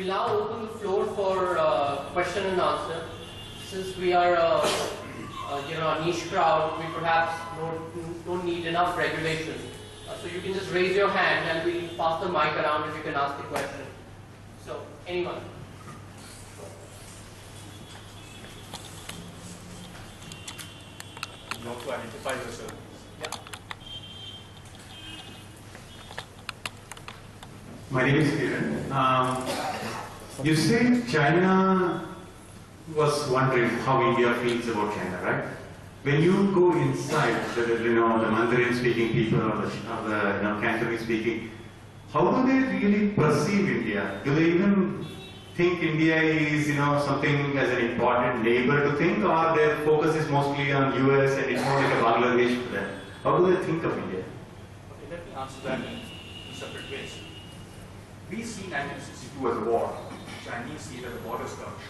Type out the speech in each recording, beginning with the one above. We now open the floor for question and answer. Since we are a niche crowd, we perhaps don't need enough regulation. So you can just raise your hand and we'll pass the mic around if you can ask the question. So, anyone? You have to identify yourself. Yeah. My name is Kiran. You said China was wondering how India feels about China, right? When you go inside, the Mandarin-speaking people or the Cantonese-speaking, how do they really perceive India? Do they even think India is, something as an important neighbor to think, or their focus is mostly on US and it's more like a Bangladesh for them? How do they think of India? Okay, let me answer that in separate ways. We see 1962 as a war. Chinese see it as a border skirmish.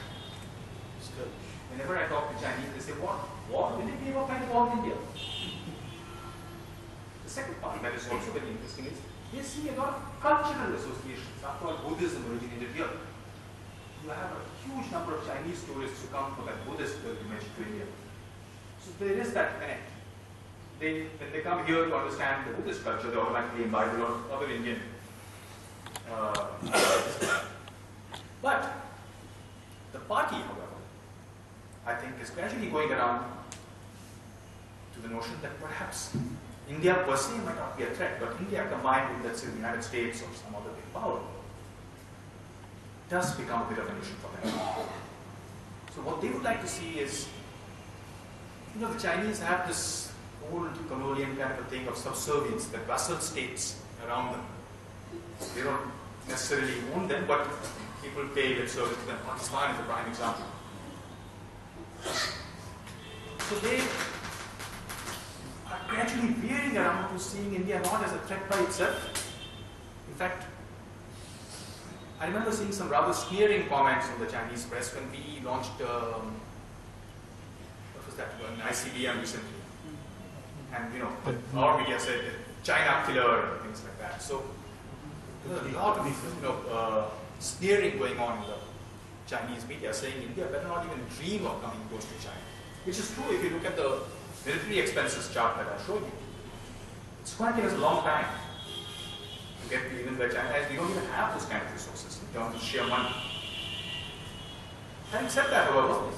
Whenever I talk to Chinese, they say, what will it be? What kind of war in India? The second part that is also very interesting is they see a lot of cultural associations. After all, Buddhism originated here. You have a huge number of Chinese tourists who come for that Buddhist pilgrimage to India. So there is that connect. When they come here to understand the Buddhist culture, they automatically invite a lot of other Indian. But the party, however, I think is gradually going around to the notion that perhaps India per se might not be a threat, but India combined with, let's say, the United States or some other big power does become a bit of an issue for them. So what they would like to see is, the Chinese have this old colonial kind of thing of subservience, the vassal states around them. They don't necessarily own them, but people pay their service to them. Pakistan is a prime example. So they are gradually veering around to seeing India not as a threat by itself. In fact, I remember seeing some rather sneering comments from the Chinese press when we launched, an ICBM recently. And our media said, China killer, and things like that. So there's a lot of sneering going on in the Chinese media saying India better not even dream of coming close to China. Which is true if you look at the military expenses chart that I showed you. It's going to take us a long time to get to even where China is. We don't even have those kind of resources in terms of sheer money. Having said that, however,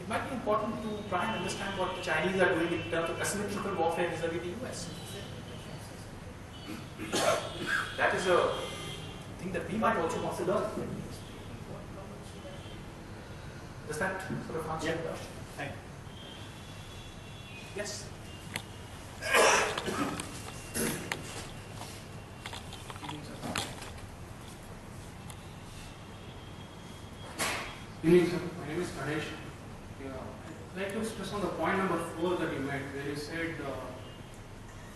it might be important to try and understand what the Chinese are doing in terms of asymmetrical warfare vis-à-vis the US. That is a thing that we might also want to learn. Does that sort of answer your question? Thank you. Yes? Good evening, sir. My name is Kanesh. I'd like to stress on the point number 4 that you made, where you said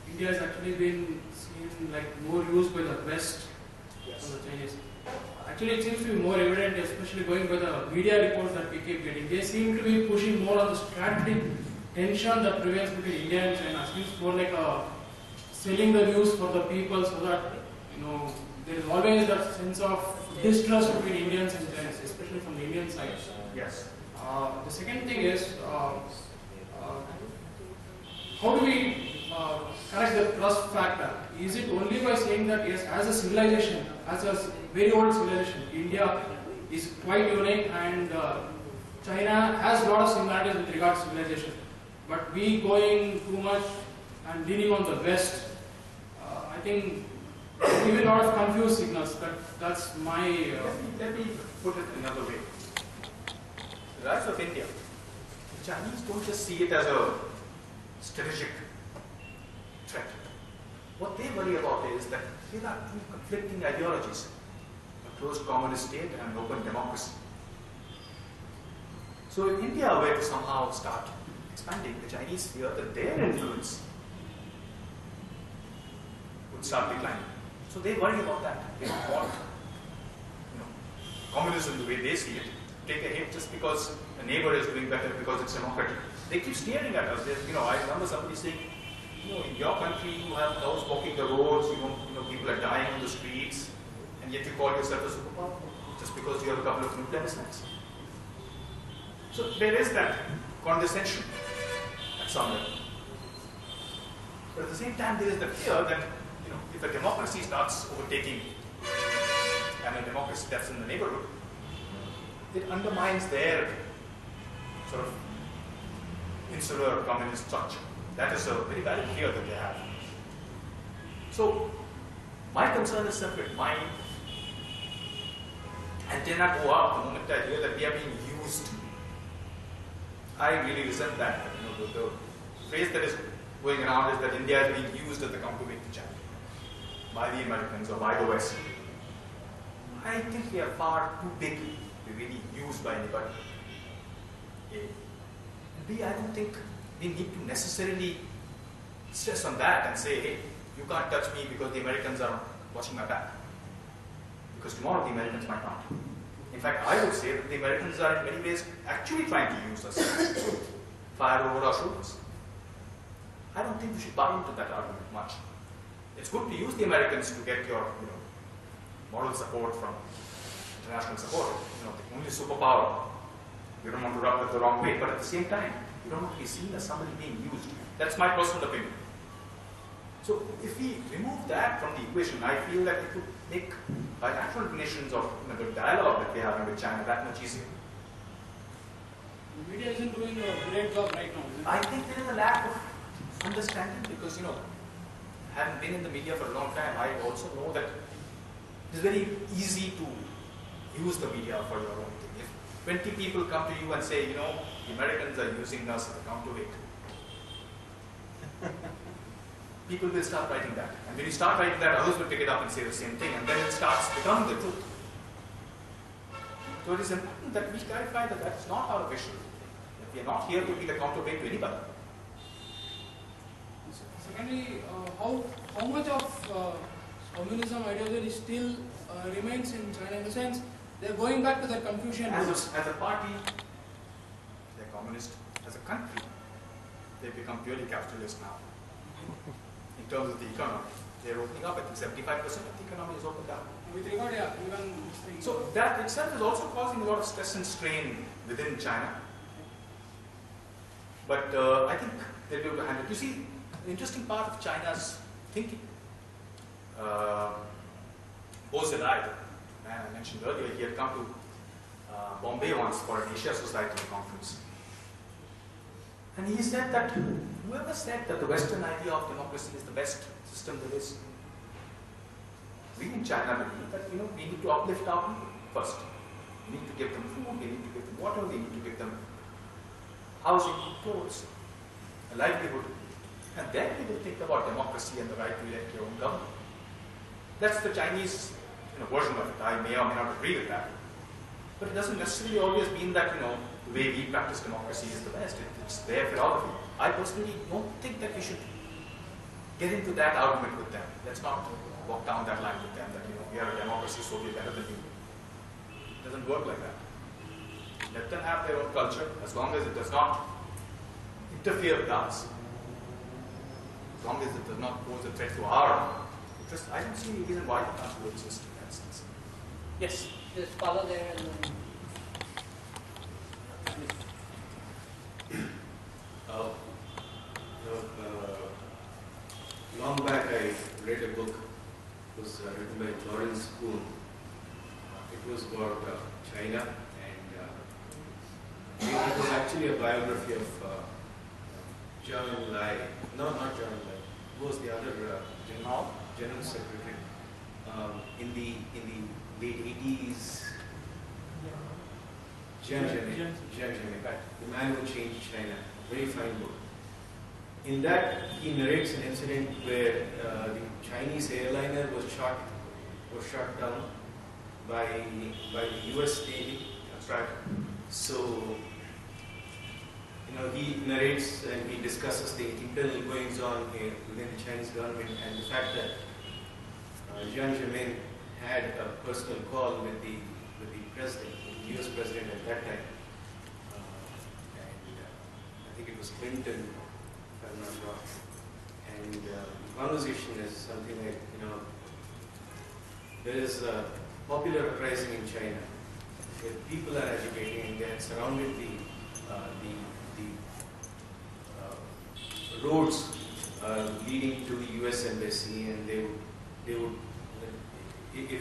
India has actually been seen like more used by the West than the Chinese. Actually, it seems to be more evident, especially going by the media reports that we keep getting. They seem to be pushing more on the strategic tension that prevails between India and China. It seems more like selling the news for the people, so that there is always that sense of distrust between Indians and Chinese, especially from the Indian side. Yes. The second thing is, how do we correct the trust factor? Is it only by saying that, yes, as a civilization, as a very old civilization, India is quite unique and China has a lot of similarities with regards to civilization, but we going too much and leaning on the West, I think even a lot of confused signals. That's my... Let me put it another way. The rise of India, the Chinese don't just see it as a strategic threat. What they worry about is that there are two conflicting ideologies, a closed communist state and an open democracy. So if India were to somehow start expanding, the Chinese fear that their influence would start declining. So they worry about that. They don't want communism the way they see it. Take a hit just because a neighbor is doing better because it's democratic. They keep staring at us. I remember somebody saying, in your country you have cows walking the roads, people are dying on the streets, and yet you call yourself a superpower. just because you have a couple of nuclear missiles. So there is that condescension at some level. But at the same time, there is the fear that, you know, if a democracy starts overtaking, and a democracy that's in the neighborhood, it undermines their sort of insular communist structure. That is a very valid fear that they have. So my concern is simple. My antenna go up the moment I hear that we are being used. I really resent that. You know, the phrase that is going around is that India is being used as the compliment child by the Americans or by the West. I think we are far too big to be really used by anybody. A. And B, I don't think we need to necessarily stress on that and say, hey, you can't touch me because the Americans are watching my back. Because tomorrow the Americans might not. In fact, I would say that the Americans are in many ways actually trying to use us to fire over our shoulders. I don't think we should buy into that argument much. It's good to use the Americans to get your, you know, moral support from international support. You know, the only superpower. You don't want to rub it the wrong way, but at the same time, you don't want to be seen as somebody being used. That's my personal opinion. So if we remove that from the equation, I feel that it would make bilateral relations of the dialogue that we're having with China that much easier. The media isn't doing a great job right now. I think there is a lack of understanding because, you know, I haven't been in the media for a long time. I also know that it is very easy to use the media for your own thing. If 20 people come to you and say, you know, the Americans are using us as a counterweight, people will start writing that. And when you start writing that, others will pick it up and say the same thing. And then it starts becoming the truth. So it is important that we clarify that that is not our vision. That we are not here to be the counterweight to anybody. Secondly, how much of communism ideology still remains in China in the sense they're going back to their Confucian roots? As a party, they're communist. As a country, they become purely capitalist now. In terms of the economy, they're opening up. I think 75% of the economy is opened up. With regard, yeah, even so that itself is also causing a lot of stress and strain within China. But I think they'll be able to handle it. You see, an interesting part of China's thinking. Bo Zedai, the man I mentioned earlier, he had come to Bombay once for an Asia Society conference. And he said that whoever said that the Western idea of democracy is the best system there is, we in China believe that, you know, we need to uplift our people first. We need to give them food, we need to give them water, we need to give them housing, clothes, a livelihood. And then we will think about democracy and the right to elect your own government. That's the Chinese, you know, version of it. I may or may not agree with that. But it doesn't necessarily always mean that, you know, the way we practice democracy is the best. It's their philosophy. I personally don't think that we should get into that argument with them. Let's not walk down that line with them that, you know, we are a democracy, so we're better than you. It doesn't work like that. Let them have their own culture as long as it does not interfere with us. As long as it does not pose a threat to our interest, I don't see any reason why it can't coexist in that sense. Yes? Just follow there and then. Long back I read a book. It was written by Lawrence Kuhn. It was about China, and it was actually a biography of General Lai. No, not General Lai. Who was the other General Secretary in the late '80s? Jiang Zemin. The Man Who Changed China. Very fine book. In that, he narrates an incident where the Chinese airliner was shot down by the U.S. Navy. That's right. So, you know, he narrates and he discusses the internal goings on here within the Chinese government and the fact that Jiang Zemin had a personal call with the president. U.S. president at that time, and I think it was Clinton, if I'm not wrong. And the conversation is something like, you know, there is a popular uprising in China, where people are agitating and they had surrounded the roads leading to the U.S. embassy, and if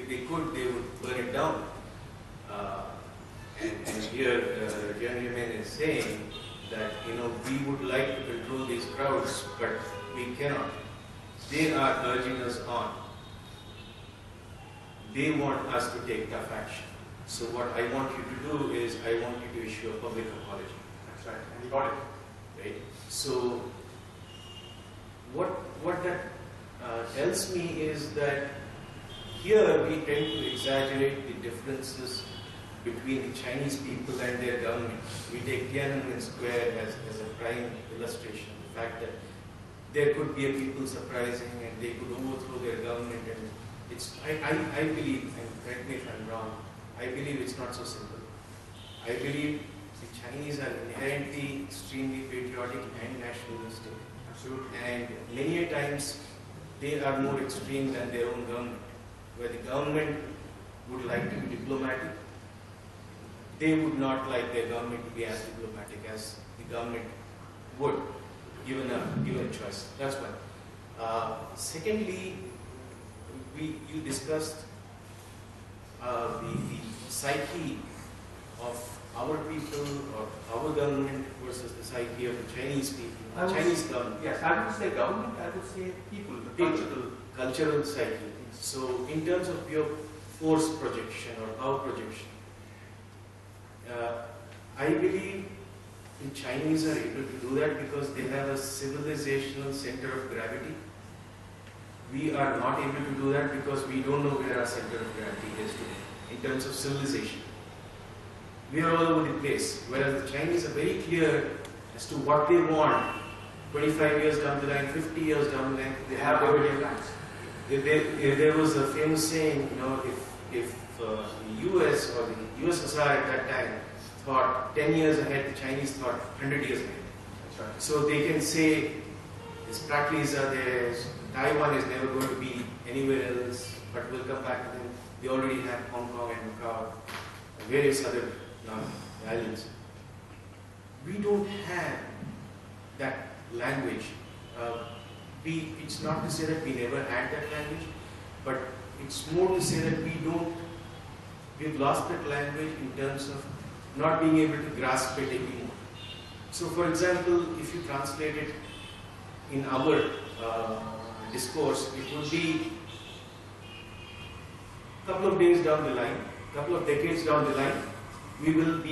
they could, they would burn it down. And here, Jiang Zemin is saying that, you know, we would like to control these crowds, but we cannot. They are urging us on. They want us to take tough action. So what I want you to do is, I want you to issue a public apology. That's right, and you got it. Right? So what that tells me is that here we tend to exaggerate the differences between the Chinese people and their government. We take Tiananmen Square as a prime illustration, the fact that there could be a people surprising and they could overthrow their government. And it's, I believe, and correct me if I'm wrong, I believe it's not so simple. I believe the Chinese are inherently extremely patriotic and nationalistic. Absolutely. And many a times they are more extreme than their own government, where the government would like to be diplomatic. They would not like their government to be as diplomatic as the government would, given a choice. That's one. Secondly, you discussed the psyche of our people or our government versus the psyche of the Chinese people, the Chinese government. Yes, I would say government, I would say people, the cultural psyche. So in terms of pure force projection or power projection, I believe the Chinese are able to do that because they have a civilizational center of gravity. We are not able to do that because we don't know where our center of gravity is today in terms of civilization. We are all over the place, whereas the Chinese are very clear as to what they want 25 years down the line, 50 years down the line. They have already plans. There was a famous saying, you know, if the US or the USSR at that time thought 10 years ahead, the Chinese thought 100 years ahead. That's right. So they can say, these practices are there, Taiwan is never going to be anywhere else, but we'll come back to them. They already have Hong Kong and Macau and various other islands. We don't have that language. It's not to say that we never had that language, but it's more to say that we've lost that language in terms of not being able to grasp it anymore. So for example, if you translate it in our discourse, it would be a couple of days down the line, a couple of decades down the line, we will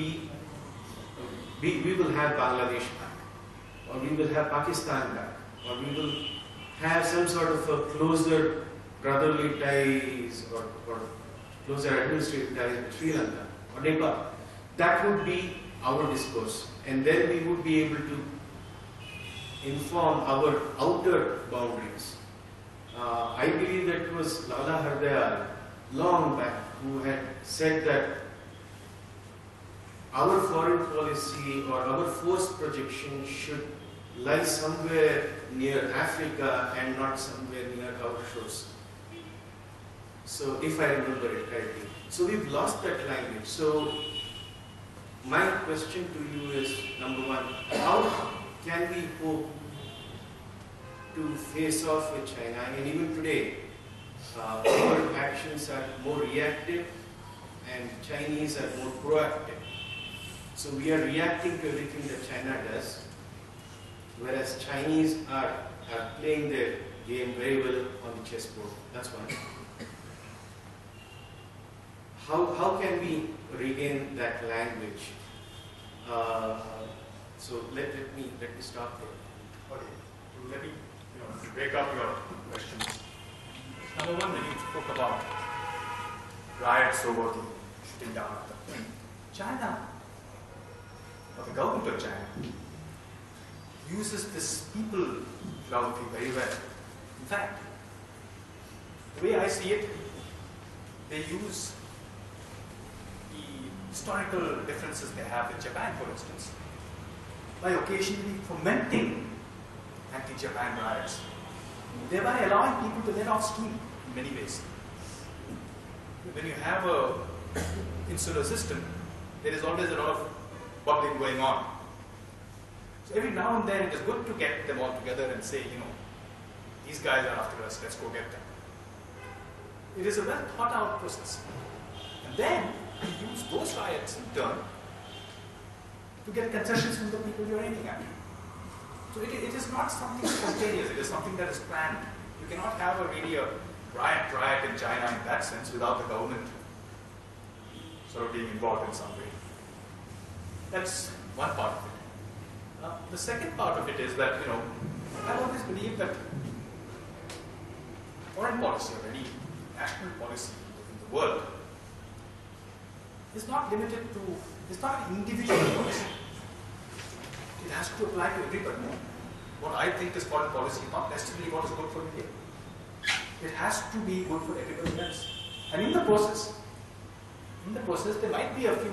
have Bangladesh back, or we will have Pakistan back, or we will have some sort of a closer brotherly ties or closer administrative ties with Sri Lanka or Nepal. That would be our discourse, and then we would be able to inform our outer boundaries. I believe that it was Lala Hardaya long back who had said that our foreign policy or our force projection should lie somewhere near Africa and not somewhere near our shores. So, if I remember it correctly. So, we've lost that language. So, my question to you is, number one, how can we hope to face off with China? I mean, even today, our actions are more reactive and Chinese are more proactive. So, we are reacting to everything that China does, whereas Chinese are playing their game very well on the chessboard. That's one. How can we regain that language? So let me stop there. Okay. So let me break up your questions. Number one, when you spoke about riots over the shooting down of the China, or the government of China, uses this people philosophy very well. In fact, the way I see it, they use the historical differences they have with Japan, for instance, by occasionally fomenting anti-Japan riots, thereby allowing people to let off steam in many ways. When you have a insular system, there is always a lot of bubbling going on. So every now and then it is good to get them all together and say, you know, these guys are after us, let's go get them. It is a well thought out process. And then you use those riots in turn to get concessions from the people you are aiming at. So it is not something spontaneous, it is something that is planned. You cannot have a really a riot in China in that sense without the government sort of being involved in some way. That's one part of it. The second part of it is that, you know, I always believe that foreign policy or any national policy in the world is not limited to, it's not an individual policy. It has to apply to everybody. What I think is foreign policy, not necessarily what is good for India. It has to be good for everybody else. And in the process, there might be a few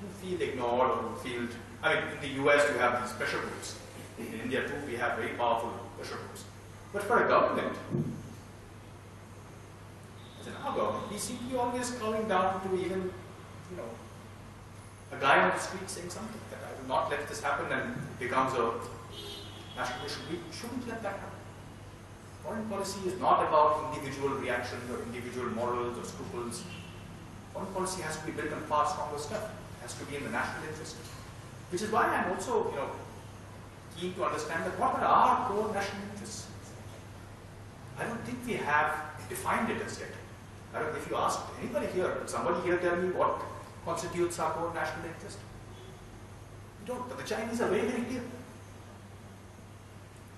who feel ignored or who feel, I mean, in the US you have these pressure groups. In India too, we have very powerful pressure groups. But for a government, as in our government, we seem to be always coming down to even, you know, a guy on the street saying something that I will not let this happen, and it becomes a national issue. We shouldn't let that happen. Foreign policy is not about individual reactions or individual morals or scruples. Foreign policy has to be built on far stronger stuff. It has to be in the national interest. Which is why I'm also, you know, keen to understand that what are our core national interests? I don't think we have defined it as yet. I don't know if you asked anybody here, would somebody here tell me what constitutes our core national interest? We don't, but the Chinese are very, very clear.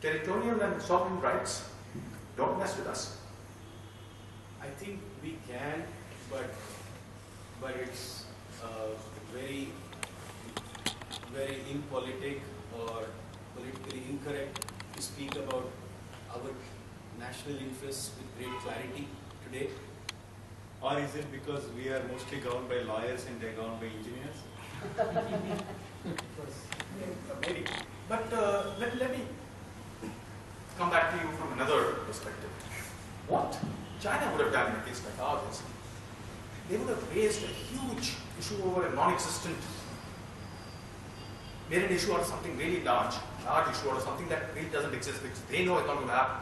Territorial and sovereign rights, don't mess with us. I think we can, but it's very, very impolitic or politically incorrect to speak about our national interests with great clarity today. Or is it because we are mostly governed by lawyers and they are governed by engineers? Maybe. But let me come back to you from another perspective. What China would have done in a case like ours, they would have raised a huge issue over a non-existent, made an issue out of something really large issue out of something that really doesn't exist because they know it's not going to happen.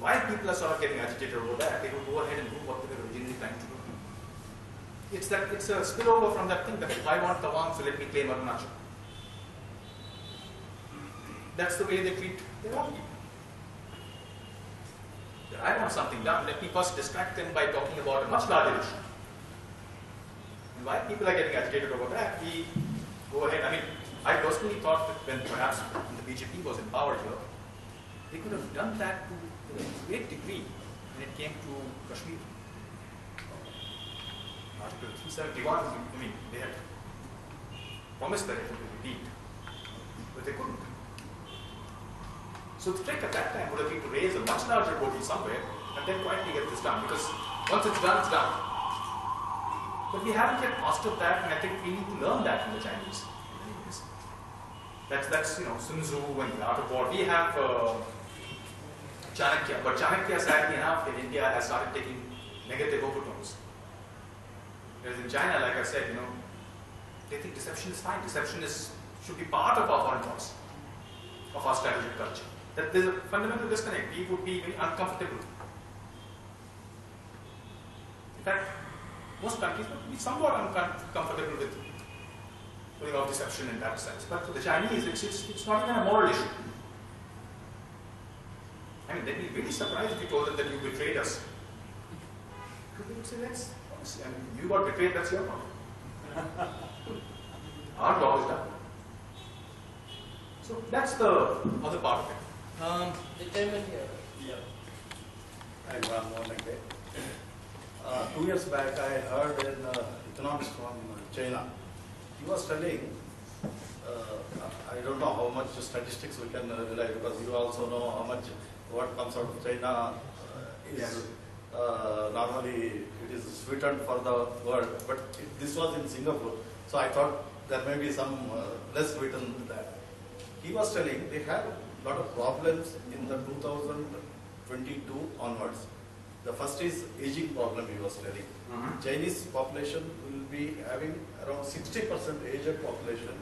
While people are sort of getting agitated over that, they will go ahead and do what they were originally planning to do. It's that it's a spillover from that thing that if I want Tawang, so let me claim Arunachal. That's the way they treat their own people. That I want something done, let me first distract them by talking about a much larger issue. And while people are getting agitated over that, we go ahead. I mean, I personally thought that when perhaps the BJP was in power here, they could have done that to a great degree when it came to Kashmir. Article 371, I mean, they had promised that it would be repeated, but they couldn't. So the trick at that time would have been to raise a much larger body somewhere and then quietly get this done, because once it's done, it's done. But we haven't yet mastered that, and I think we need to learn that from the Chinese. That's you know, Sun Tzu and the Art of War. We have Chanakya, but Chanakya, sadly enough, in India has started taking negative overtones. Whereas in China, like I said, you know, they think deception is fine. Deception should be part of our foreign policy, of our strategic culture. That there's a fundamental disconnect. We would be very uncomfortable. In fact, most countries would be somewhat uncomfortable with putting off deception in that sense. But for the Chinese, it's not even a moral issue. I mean, they'd be really surprised if you told them that you betrayed us. Because they would say, that's obviously, I mean, you got betrayed, that's your problem. Our job is done. So that's the other part of it. The gentleman here. Yeah. I have more like that. 2 years back, I heard an economist from China. He was studying. I don't know how much statistics we can rely, because you also know how much what comes out of China is normally it is sweetened for the world, but this was in Singapore, so I thought there may be some less sweetened than that. He was telling they have a lot of problems in the 2022 onwards. The first is aging problem he was telling. Chinese population will be having around 60% aged population,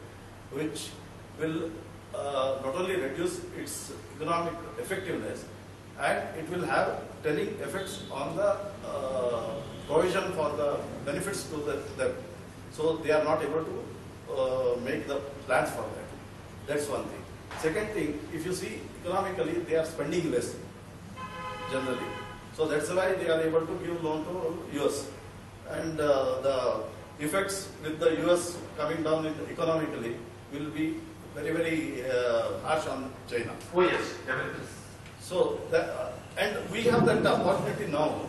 which will not only reduce its economic effectiveness, and it will have telling effects on the provision for the benefits to them. So they are not able to make the plans for that. That's one thing. Second thing, if you see economically, they are spending less generally. So that's why they are able to give loan to US. And the effects with the US coming down economically will be very, very harsh on China. Oh yes, definitely. So that, and we have that opportunity now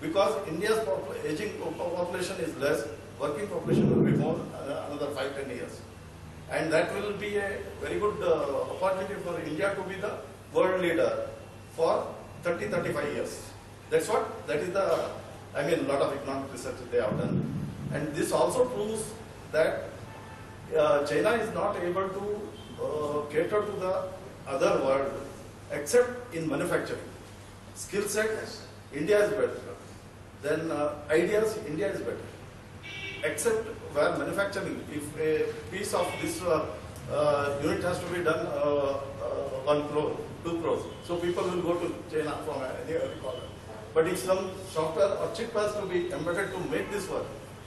because India's aging population is less, working population will be more another 5-10 years. And that will be a very good opportunity for India to be the world leader for 30-35 years. That's what, that is the, I mean, lot of economic research they have done. And this also proves that China is not able to cater to the other world except in manufacturing. Skill sets, India is better. Then ideas, India is better. Except where manufacturing, if a piece of this unit has to be done 1 crore, 2 crores. So people will go to China from any other corner. But if some software or chip has to be embedded to make this work,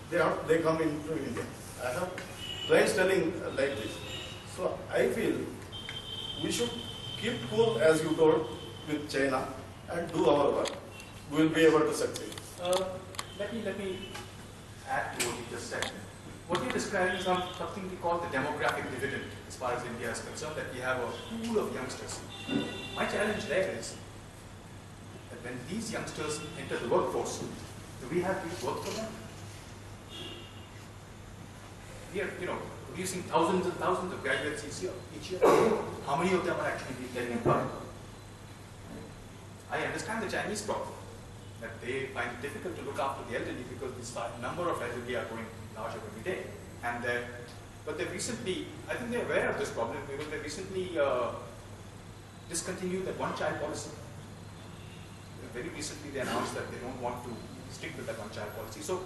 they come into India. I have clients telling like this. So I feel we should keep cool, as you told, with China and do our work. We will be able to succeed. Let me add to what you just said. What you're describing is something we call the demographic dividend as far as India is concerned, that we have a pool of youngsters. My challenge there is that when these youngsters enter the workforce, do we have to work for them? We are, you know, producing thousands and thousands of graduates each year. How many of them are actually getting employed? I understand the Chinese problem, that they find it difficult to look after the elderly because this number of elderly are going larger every day, and but they recently, I think they're aware of this problem because they recently discontinued that one-child policy. Very recently, they announced that they don't want to stick with that one-child policy, so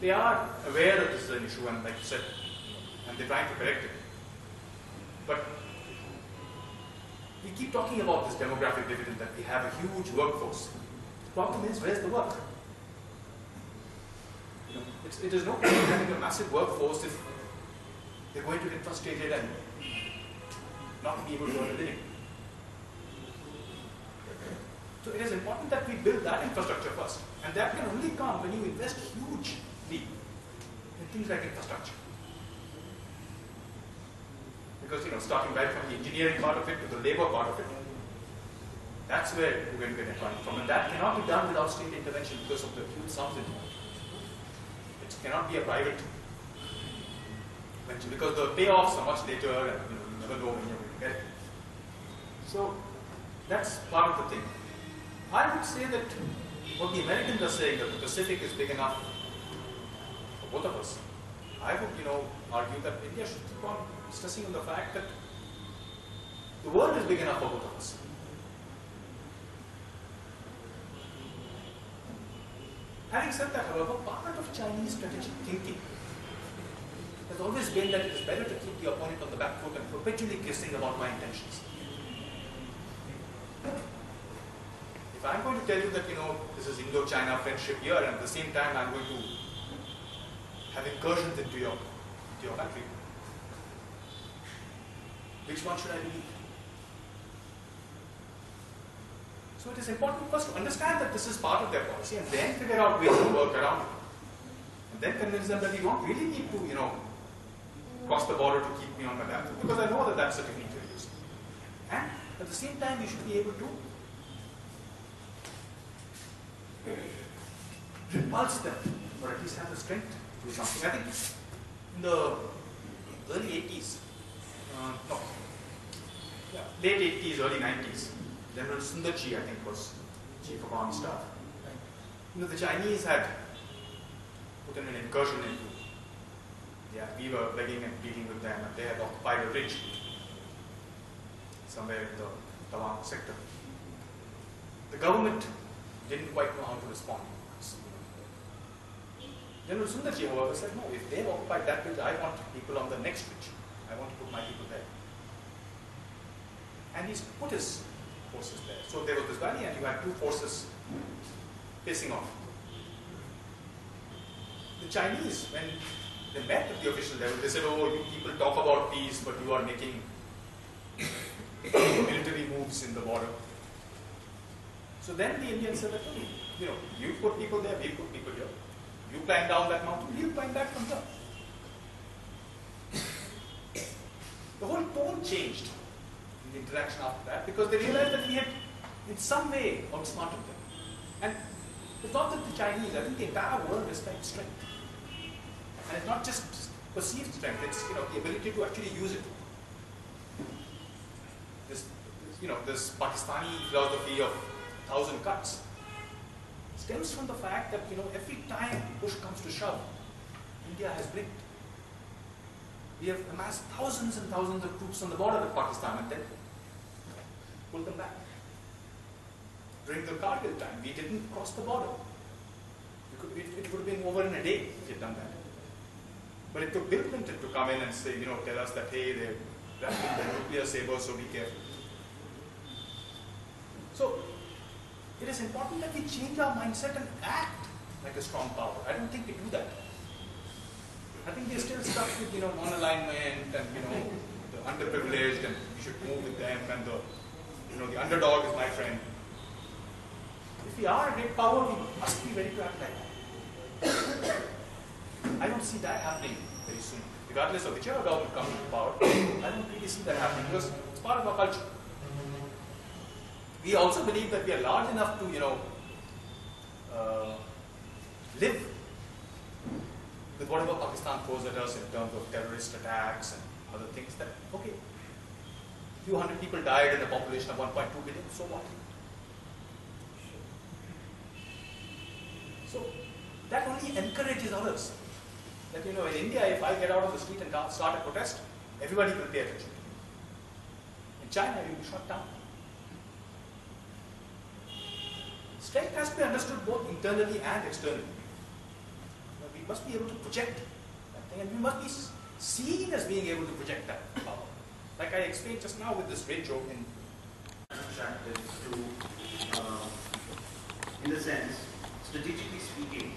they are aware that this is an issue, and like you said, and they're trying to correct it. But we keep talking about this demographic dividend that we have a huge workforce. The problem is, where's the work? It is not really having a massive workforce if they're going to get frustrated and not be able to earn a living. So it is important that we build that infrastructure first. And that can only come when you invest hugely in things like infrastructure. Because, you know, starting right from the engineering part of it to the labor part of it, that's where we're going to get employment from. And that cannot be done without state intervention because of the huge sums involved. Cannot be a private venture because the payoffs are much later and you never know when you're going to get it. So that's part of the thing. I would say that what the Americans are saying, that the Pacific is big enough for both of us, I would argue that India should keep on stressing on the fact that the world is big enough for both of us. Having said that, however, part of Chinese strategic thinking has always been that it is better to keep the opponent on the back foot and perpetually guessing about my intentions. If I'm going to tell you that, this is Indo-China friendship here, and at the same time I'm going to have incursions into your country, which one should I believe? So it is important first to understand that this is part of their policy and then figure out ways to work around it. And then convince them that you don't really need to, cross the border to keep me on my back, because I know that that's a technique you're using. And at the same time, you should be able to repulse them, or at least have the strength to do something. I think in the early 80s, late 80s, early 90s, General Sundarji, I think, was Chief of Army Staff. The Chinese had put in an incursion into, we were begging and pleading with them, and they had occupied a ridge somewhere in the Tawang sector. The government didn't quite know how to respond. General Sundarji, however, said, no, if they've occupied that bridge, I want people on the next bridge. I want to put my people there. And he's put his forces there. So there was this valley, and you had two forces facing off. The Chinese, when they met at the official level, they said, oh, you people talk about peace, but you are making military moves in the border. So then the Indians said, okay, you know, you put people there, we put people here. You climb down that mountain, you climb back from there. The whole tone changed in the interaction after that, because they realized that we had, in some way, outsmarted them. And it's not that the Chinese, I think the entire world respects strength. And it's not just perceived strength, it's, you know, the ability to actually use it. This, you know, this Pakistani philosophy of 1,000 cuts stems from the fact that, you know, every time push comes to shove, India has blinked. We have amassed thousands and thousands of troops on the border with Pakistan and then pull them back. During the Kargil time, we didn't cross the border. It would have been over in a day if we had done that. But it took Bill Clinton to come in and say, you know, tell us that, hey, they're wrapping their nuclear saber, so be careful. So, it is important that we change our mindset and act like a strong power. I don't think we do that. I think they're still stuck with, you know, non-alignment and, you know, the underprivileged and we should move with them and the, you know, the underdog is my friend. If we are a great power, we must be ready to act like that. I don't see that happening very soon. Regardless of whichever government comes to power, I don't really see that happening because it's part of our culture. We also believe that we are large enough to, you know, live with whatever Pakistan throws at us in terms of terrorist attacks and other things that, okay, a few hundred people died in a population of 1.2 billion, so what? So that only encourages others. That, you know, in India, if I get out of the street and start a protest, everybody will pay attention. In China, you'll be shot down. Strength has to be understood both internally and externally. But we must be able to project that thing, and we must be seen as being able to project that power. Like I explained just now with this great joke in chapters to, in a sense, strategically speaking,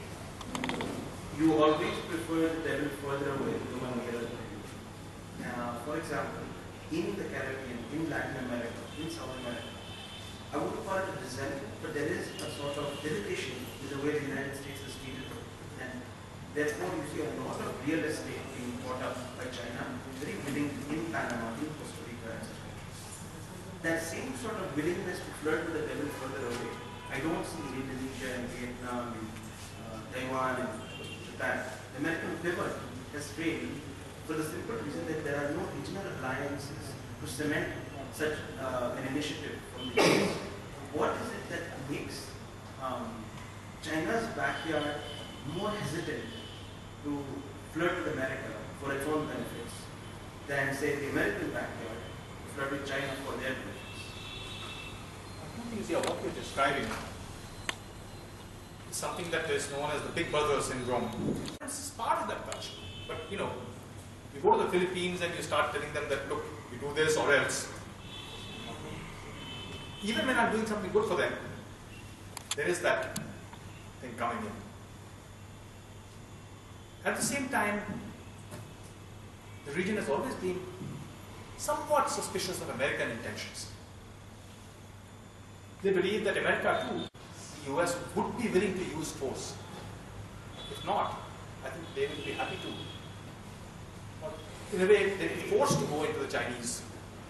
you always prefer the devil further away from a nearer view. For example, in the Caribbean, in Latin America, in South America, I wouldn't call it a resentment, but there is a sort of irritation in the way the United States is treated. And therefore, you see a lot of real estate being bought up by China, very willing in Panama, in Costa Rica, etc. That same sort of willingness to flirt with the devil further away, I don't see in Indonesia and Vietnam and Taiwan and Japan. The American pivot has failed for the simple reason that there are no regional alliances to cement such an initiative from the US. What is it that makes China's backyard more hesitant to flirt with America for its own benefits than, say, the American backyard to flirt with China for their benefits? I don't think what you're describing is something that is known as the Big Brother syndrome. It's part of that culture. But, you know, you go to the Philippines and you start telling them that, look, you do this or else. Even when I'm doing something good for them, there is that thing coming in. At the same time, the region has always been somewhat suspicious of American intentions. They believe that America too, the US, would be willing to use force. If not, I think they will be happy to. In a way, they'd be forced to go into the Chinese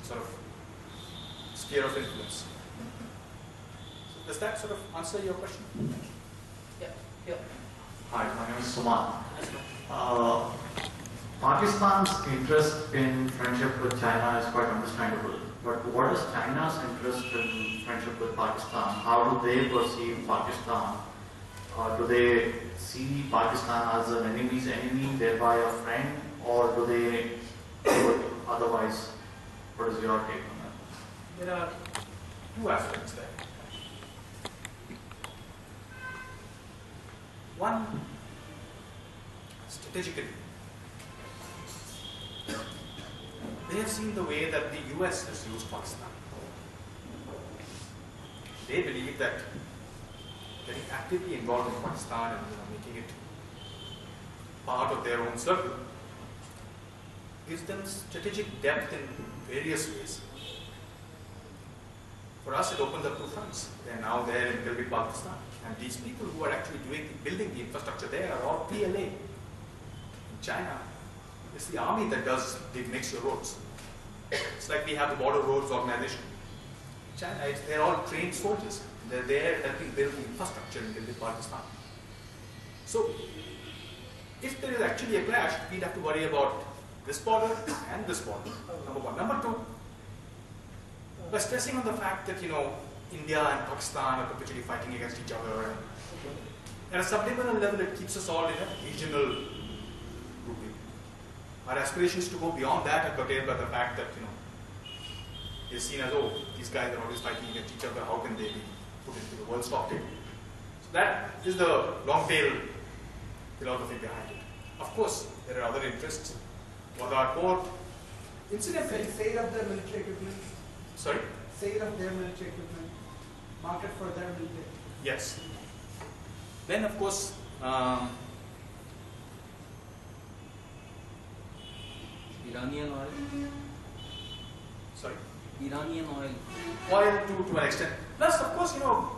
sort of sphere of influence. So does that sort of answer your question? Yeah. Yeah. Hi, my name is Suman. Pakistan's interest in friendship with China is quite understandable. But what is China's interest in friendship with Pakistan? How do they perceive Pakistan? Do they see Pakistan as an enemy's enemy, thereby a friend? Or do they do it otherwise? What is your take on that? There are two aspects there. One, strategically, they have seen the way that the US has used Pakistan. They believe that getting actively involved in Pakistan and making it part of their own circle gives them strategic depth in various ways. For us, it opens up two fronts. They are now there in Gilgit, Pakistan. And these people who are actually building the infrastructure there are all PLA. In China, it's the army that makes your roads. It's like we have the Border Roads Organization. In China, they're all trained soldiers. They're there helping build the infrastructure in Gilgit, Pakistan. So, if there is actually a clash, we'd have to worry about this border and this border, number one. Number two, by stressing on the fact that, you know, India and Pakistan are perpetually fighting against each other. And at a subliminal level, it keeps us all in a regional grouping. Our aspirations to go beyond that are curtailed by the fact that, you know, they're seen as, oh, these guys are always fighting against each other. How can they be put into the world stock table? So that is the long tail philosophy behind it. Of course, there are other interests. What are core incidents? Sale of their military equipment. Sorry? Sale of their military equipment. Market for their military. Yes. Then, of course, Iranian oil. Sorry? Iranian oil. Oil to an extent. Plus, of course, you know,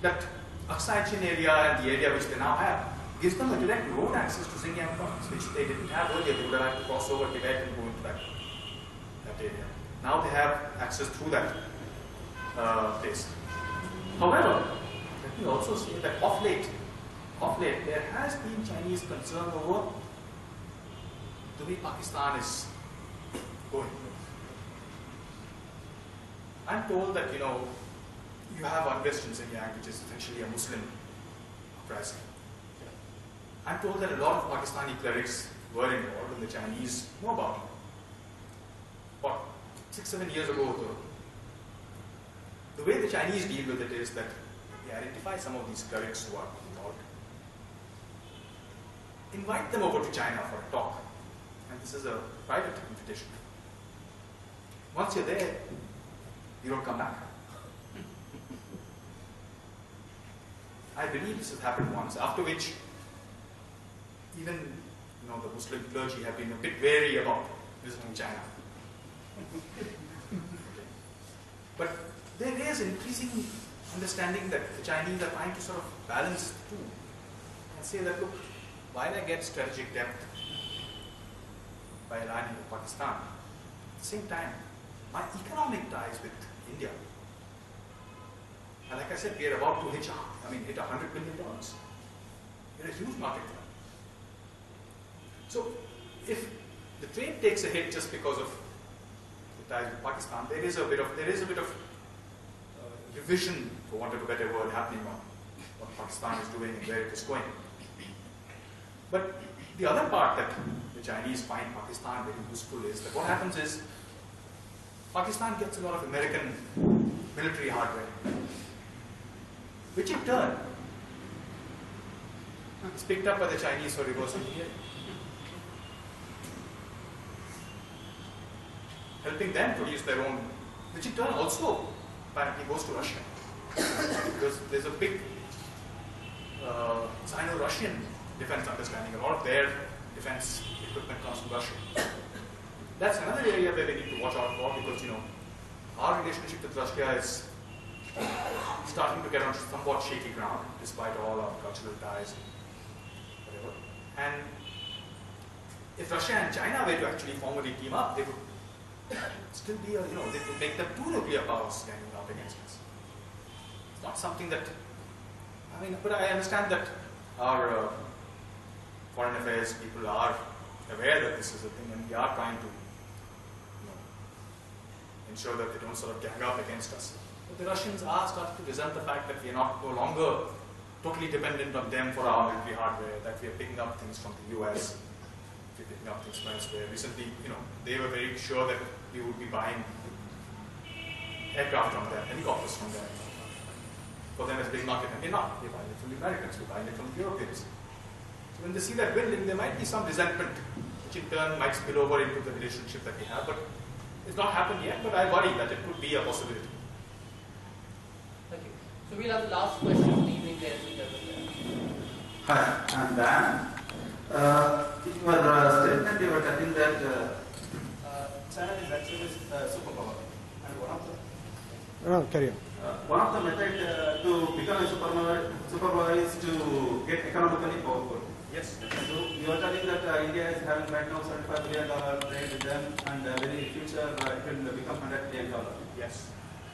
that Aksai Chin area and the area which they now have gives them a direct road access to Xinjiang province, which they didn't have earlier. They would have had to cross over Tibet and go into that area. Now they have access through that place. However, let me also say that off late, there has been Chinese concern over the way Pakistan is going. I'm told that, you know, you have unrest in Xinjiang, which is essentially a Muslim uprising. I'm told that a lot of Pakistani clerics were involved, and the Chinese know about it. But 6-7 years ago, the way the Chinese deal with it is that they identify some of these clerics who are involved, invite them over to China for a talk. And this is a private invitation. Once you're there, you don't come back. I believe this has happened once, after which even, you know, the Muslim clergy have been a bit wary about visiting China. But there is increasing understanding that the Chinese are trying to sort of balance the two and say that, look, while I get strategic depth by aligning with Pakistan, at the same time, my economic ties with India. And like I said, we are about to hit $100 billion. We're a huge market. So, if the trade takes a hit just because of the ties with Pakistan, there is a bit of revision, for want of a better word, happening on what Pakistan is doing and where it is going. But the other part that the Chinese find Pakistan very useful is that what happens is Pakistan gets a lot of American military hardware, which in turn is picked up by the Chinese for reverse engineering, helping them produce their own, which in turn also apparently goes to Russia. Because there's a big Sino-Russian defense understanding. A lot of their defense equipment comes from Russia. That's another area where we need to watch out for, because, you know, our relationship with Russia is starting to get on somewhat shaky ground, despite all our cultural ties and whatever. And if Russia and China were to actually formally team up, they would still be, you know, they could make the two nuclear powers standing up against us. It's not something that, I mean, but I understand that our foreign affairs people are aware that this is a thing, and we are trying to, you know, ensure that they don't sort of gang up against us. But the Russians are starting to resent the fact that we are no longer totally dependent on them for our military hardware, that we are picking up things from the US. Picking up things from elsewhere. Recently, you know, they were very sure that we would be buying aircraft from there, helicopters from there. for them as big market, and they're not. They buy it from the Americans, they buy it from the Europeans. So when they see that building, there might be some resentment, which in turn might spill over into the relationship that we have. But it's not happened yet, but I worry that it could be a possibility. Thank you. So we'll have the last question of the evening there. Hi, I'm Dan. In your statement, you were telling that China is actually a superpower. And one of the... No, carry on. One of the methods to become a superpower is to get economically powerful. Yes. So you are telling that India is having right now $75 billion trade with them, and very future it will become $100 billion. Yes.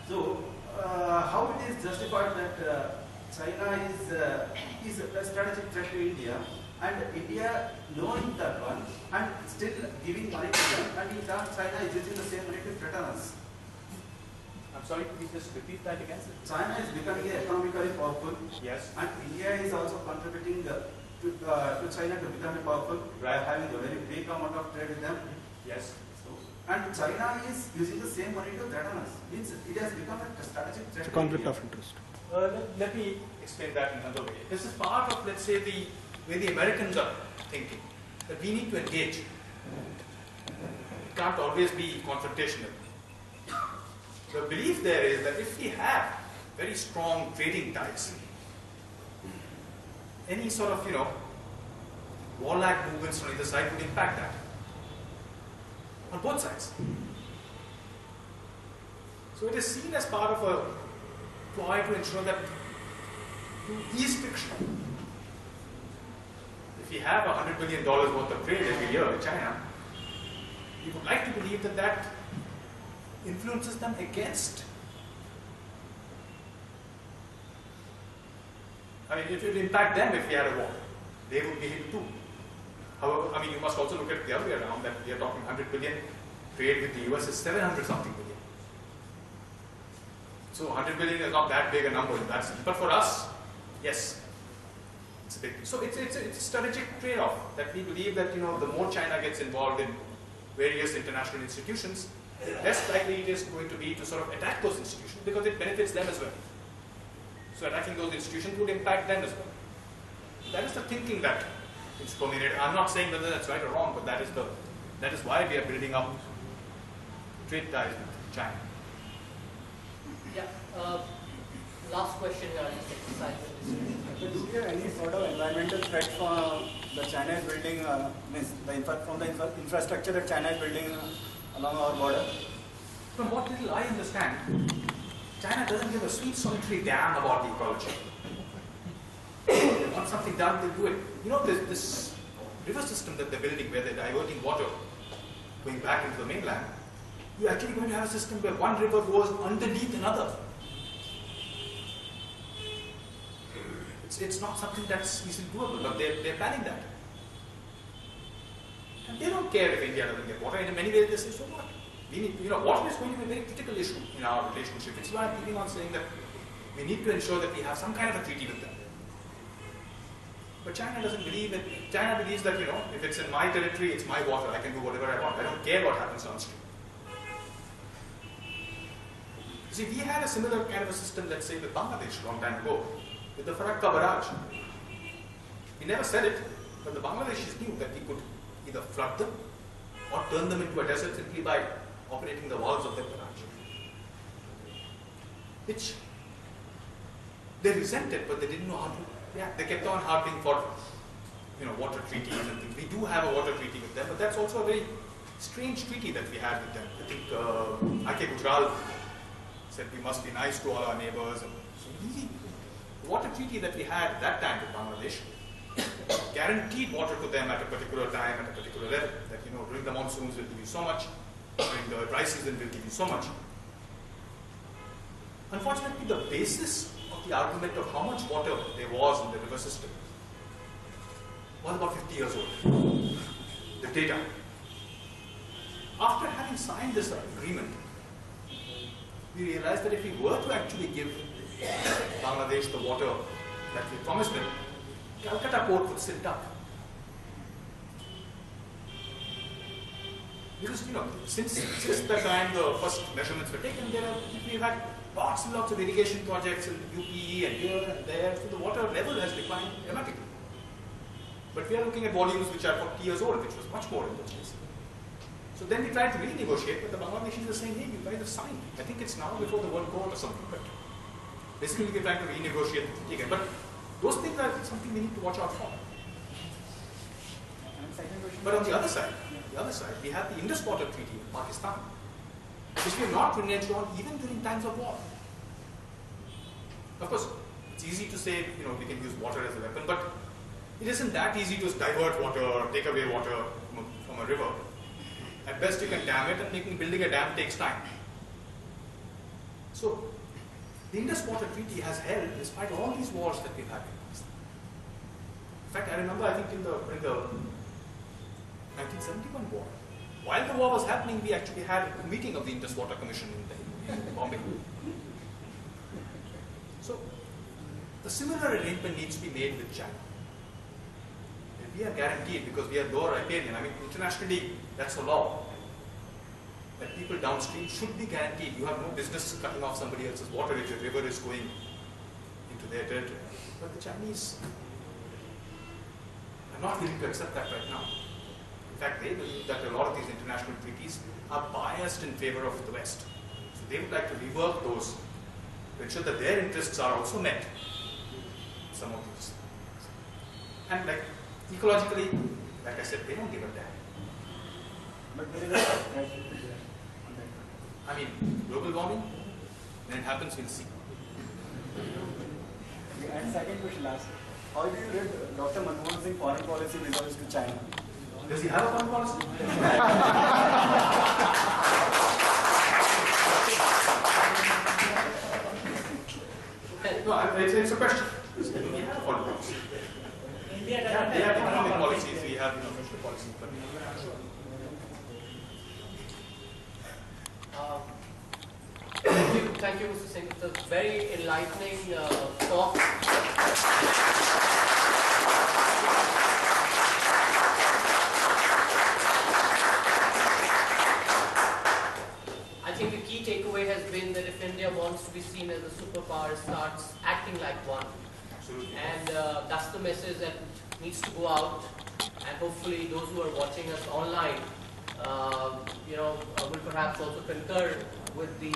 So how it is justified that China is a strategic threat to India, and India knowing that one and still giving money to them, and in turn China is using the same money to threaten us? I'm sorry, please just repeat that again. China is becoming economically powerful. Yes. And India is also contributing to China to become powerful by having a very big amount of trade with them. Yes. So, and China is using the same money to threaten us. Means it has become a strategic threat. It's a conflict of interest. Let me explain that in another way. This is part of, let's say, the way the Americans are thinking, that we need to engage. It can't always be confrontational. The belief there is that if we have very strong trading ties, any sort of, warlike movements on either side would impact that, on both sides. So it is seen as part of a ploy to ensure that to ease friction. If we have $100 billion worth of trade every year in China, we would like to believe that that influences them against. I mean, it would impact them if we had a war. They would be hit too. However, I mean, you must also look at the other way around, that we are talking 100 billion, trade with the US is 700 something billion. So 100 billion is not that big a number in that sense. But for us, yes, it's a big thing. So it's a strategic trade-off that we believe that, the more China gets involved in various international institutions, the less likely it is going to be to sort of attack those institutions, because it benefits them as well. So attacking those institutions would impact them as well. That is the thinking that is dominated. I'm not saying whether that's right or wrong, but that is why we are building up trade ties with China. Yeah. Last question here on this exercise. Is there any sort of environmental threat from the China is building, from the infrastructure that China is building along our border? From what little I understand, China doesn't give a sweet solitary damn about the ecology. They want something done, they do it. This river system that they're building, where they're diverting water going back into the mainland, you're actually going to have a system where one river goes underneath another. It's not something that's easily doable, but they're planning that. And they don't care if India doesn't get water. In many ways, they say, so what? We need, water is going to be a very critical issue in our relationship. It's why I'm keeping on saying that we need to ensure that we have some kind of a treaty with them. But China doesn't believe it. China believes that, if it's in my territory, it's my water. I can do whatever I want. I don't care what happens downstream. See, we had a similar kind of a system, let's say, with Bangladesh a long time ago, with the Farakka Baraj. We never said it, but the Bangladeshis knew that we could either flood them or turn them into a desert simply by operating the walls of their barrage, which they resented, but they didn't know how to react. They kept on harping for, water treaties and things. We do have a water treaty with them, but that's also a very strange treaty that we had with them. I think I.K. Gujral said we must be nice to all our neighbors. And so the water treaty that we had at that time with Bangladesh guaranteed water to them at a particular time, at a particular level. That, during the monsoons will give you so much, during the dry season will give you so much. Unfortunately, the basis of the argument of how much water there was in the river system was about 50 years old, the data. After having signed this agreement, we realized that if we were to actually give Bangladesh the water that we promised them, Calcutta port would sit up. Because, you know, since the time the first measurements were taken, we've had lots and lots of irrigation projects in UPE and here and there, so the water level has declined dramatically. But we are looking at volumes which are 40 years old, which was much more in those days. So then we tried to renegotiate, but the Bangladeshis are saying, hey, you guys have signed. I think it's now before the World Court or something. But basically, we're trying to renegotiate again. But those things are something we need to watch out for. But on the other side, we have the Indus Water Treaty in Pakistan, which we have not reneged on even during times of war. Of course, it's easy to say, you know, we can use water as a weapon, but it isn't that easy to divert water or take away water from a river. At best, you can dam it, and building a dam takes time. So, the Indus Water Treaty has held despite all these wars that we've had in Pakistan. In fact, I remember, I think in the 1971 war, while the war was happening, we actually had a meeting of the Indus Water Commission in Bombay. So, a similar arrangement needs to be made with China. We are guaranteed, because we are lower riparian. I mean, internationally, that's a law. That people downstream should be guaranteed. You have no business cutting off somebody else's water if your river is going into their territory. But the Chinese are not willing to accept that right now. In fact, they believe that a lot of these international treaties are biased in favor of the West. So they would like to rework those to ensure that their interests are also met. Some of these things. And like, ecologically, like I said, they don't give a damn. But there is a pressure there on that. I mean, global warming, when it happens, we'll see. And second question last. How do you read Dr. Manmohan Singh foreign policy results to China? Does he have a foreign policy? No, it's a question. Does he have a foreign policy? Yeah, they have economic policies, we have social policies. But thank you, Mr. Singh. It's a very enlightening talk. I think the key takeaway has been that if India wants to be seen as a superpower, it starts acting like one. And that's the message that needs to go out, and hopefully those who are watching us online, you know, will perhaps also concur with the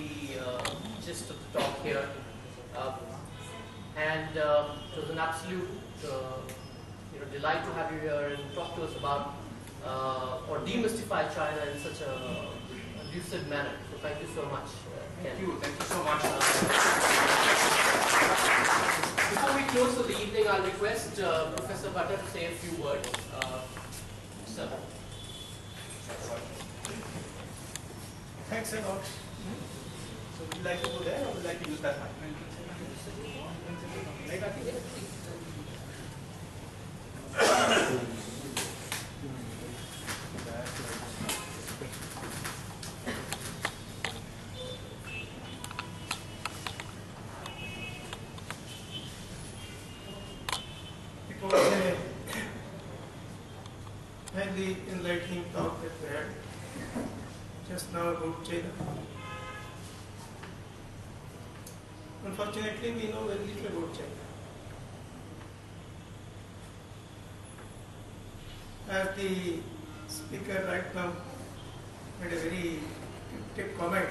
gist of the talk here. And it was an absolute, you know, delight to have you here and talk to us about or demystify China in such a lucid manner. So thank you so much. Thank you so much. Before we close for the evening, I'll request Professor Butter to say a few words. Sir. Thanks a lot. So would you like to go there, or would you like to use that mic? Unfortunately, we know very little about China. As the speaker right now made a very cryptic comment,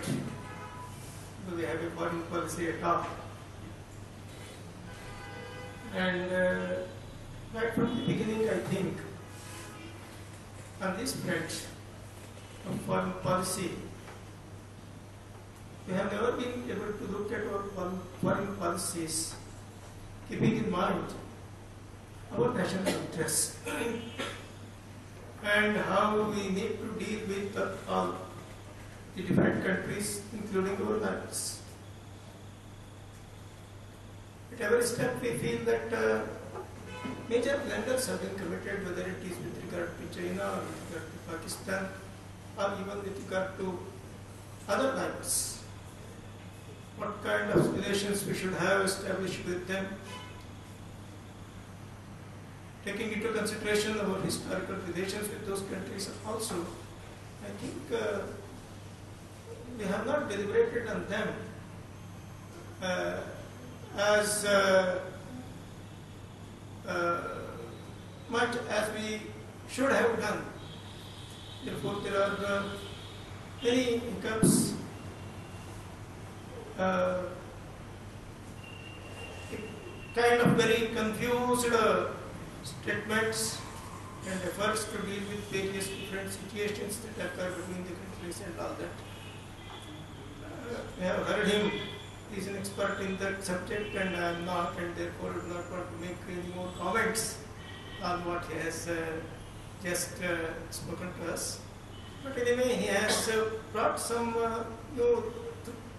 do we have a foreign policy at all? And right from the beginning, I think, on this front of foreign policy, we have never been able to look at our foreign policies, keeping in mind our national interests and how we need to deal with all the different countries, including our neighbors. At every step, we feel that major blunders have been committed, whether it is with regard to China or with regard to Pakistan or even with regard to other neighbors. What kind of relations we should have established with them, taking into consideration our historical relations with those countries also I think we have not deliberated on them as much as we should have done. Therefore, there are many hiccups. Kind of very confused statements and efforts to deal with various different situations that occur between the countries and all that. We have heard him. He is an expert in that subject, and I am not, and therefore do not want to make any more comments on what he has just spoken to us. But anyway, he has brought some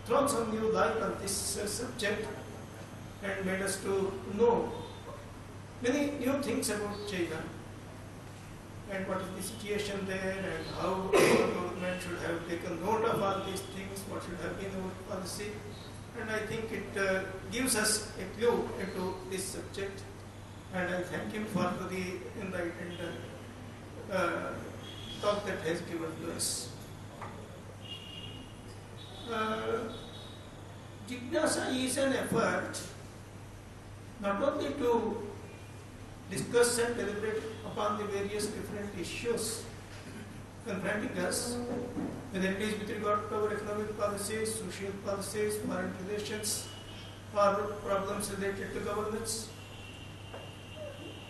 thrown some new light on this subject and made us to know many new things about China and what is the situation there and how our government should have taken note of all these things, what should have been our policy. And I think it gives us a clue into this subject, and I thank him for the enlightened talk that has given to us. Jignasa is an effort not only to discuss and deliberate upon the various different issues confronting us, whether it is with regard to our economic policies, social policies, foreign relations, or problems related to governance.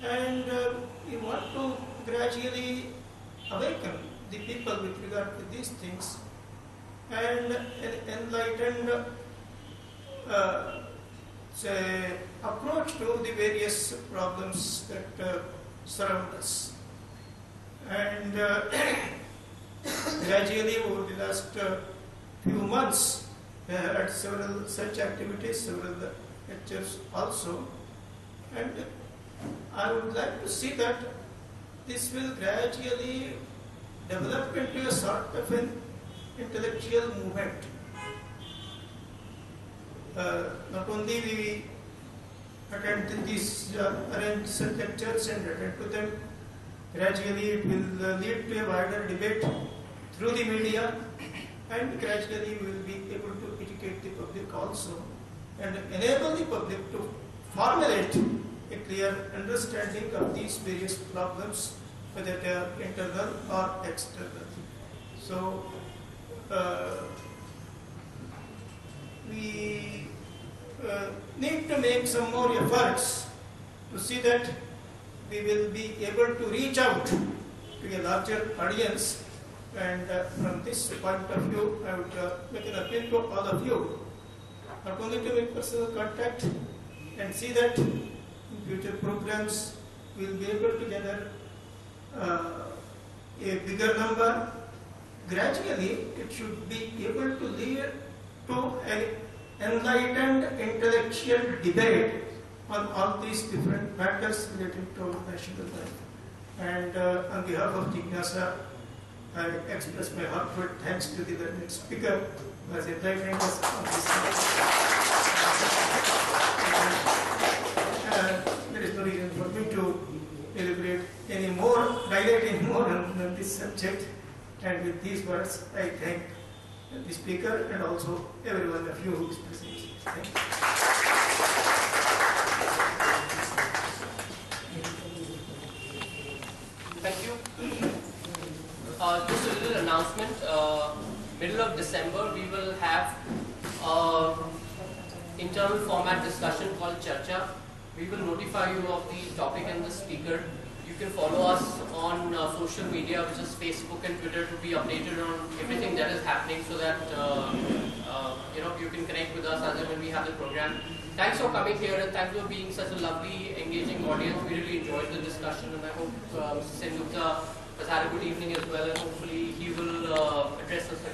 And we want to gradually awaken the people with regard to these things, and an enlightened say, approach to the various problems that surround us. And gradually over the last few months we have had several such activities, several lectures also, and I would like to see that this will gradually develop into a sort of an intellectual movement. Not only we attend to these arrange such lectures and attend to them, gradually it will lead to a wider debate through the media, and gradually we will be able to educate the public also and enable the public to formulate a clear understanding of these various problems, whether they are internal or external. So we need to make some more efforts to see that we will be able to reach out to a larger audience, and from this point of view I would make an appeal to all of you, not only to make personal contact, and see that in future programs we will be able to gather a bigger number. Gradually it should be able to lead to an enlightened intellectual debate on all these different matters relating to national life. And on behalf of Jignasa, I express my heartfelt thanks to the learned speaker who has enlightened us on this matter. There is no reason for me to deliberate any more, on this subject. And with these words, I thank the speaker and also every one of you who is present. Thank you. Thank you. Just a little announcement. Middle of December, we will have an internal format discussion called Charcha. We will notify you of the topic and the speaker. You can follow us on social media, which is Facebook and Twitter, to be updated on everything that is happening, so that you can connect with us as when we have the program. Thanks for coming here, and thanks for being such a lovely, engaging audience. We really enjoyed the discussion, and I hope Mr. Sengupta has had a good evening as well, and hopefully he will address us